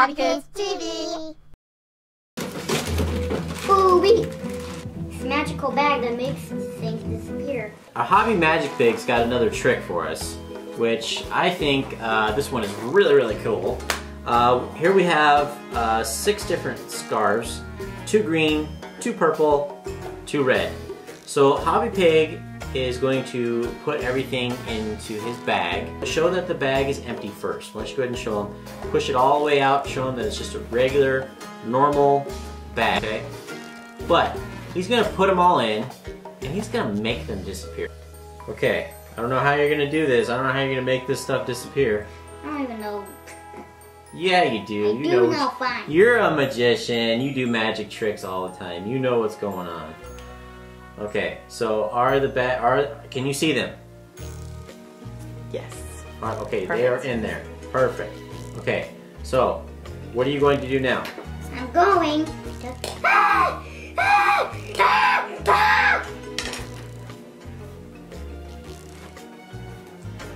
HobbyPig TV. Ooh-wee! This magical bag that makes things disappear. Our Hobby Magic Pig's got another trick for us, which I think this one is really cool. Here we have 6 different scarves, 2 green, 2 purple, 2 red. So HobbyPig is going to put everything into his bag. Show that the bag is empty first. Let's go ahead and show him. Push it all the way out, show him that it's just a regular, normal bag, okay? But he's gonna put them all in and he's gonna make them disappear. Okay, I don't know how you're gonna do this. I don't know how you're gonna make this stuff disappear. I don't even know. Yeah, you do. I do know. Fine. You're a magician. You do magic tricks all the time. You know what's going on. Okay, so can you see them? Yes. Okay, perfect. They are in there. Perfect. Okay, so what are you going to do now? I'm going to...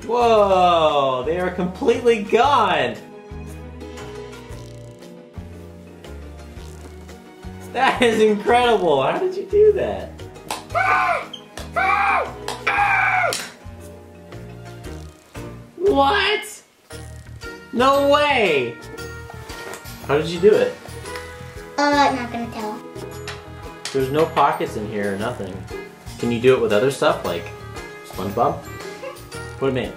Whoa, they are completely gone. That is incredible. How did you do that? What? No way! How did you do it? I'm not gonna tell. There's no pockets in here or nothing. Can you do it with other stuff like SpongeBob? Put him in.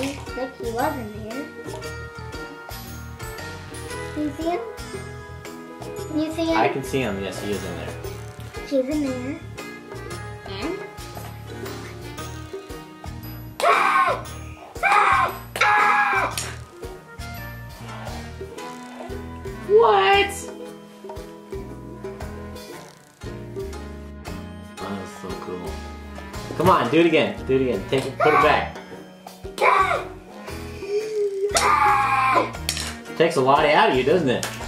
Look, he was in there. Can you see him? Can you see him? I can see him, yes, he is in there. He's in there. And? What? Oh, that was so cool. Come on, do it again. Do it again. Take it, put it back. Takes a lot out of you, doesn't it?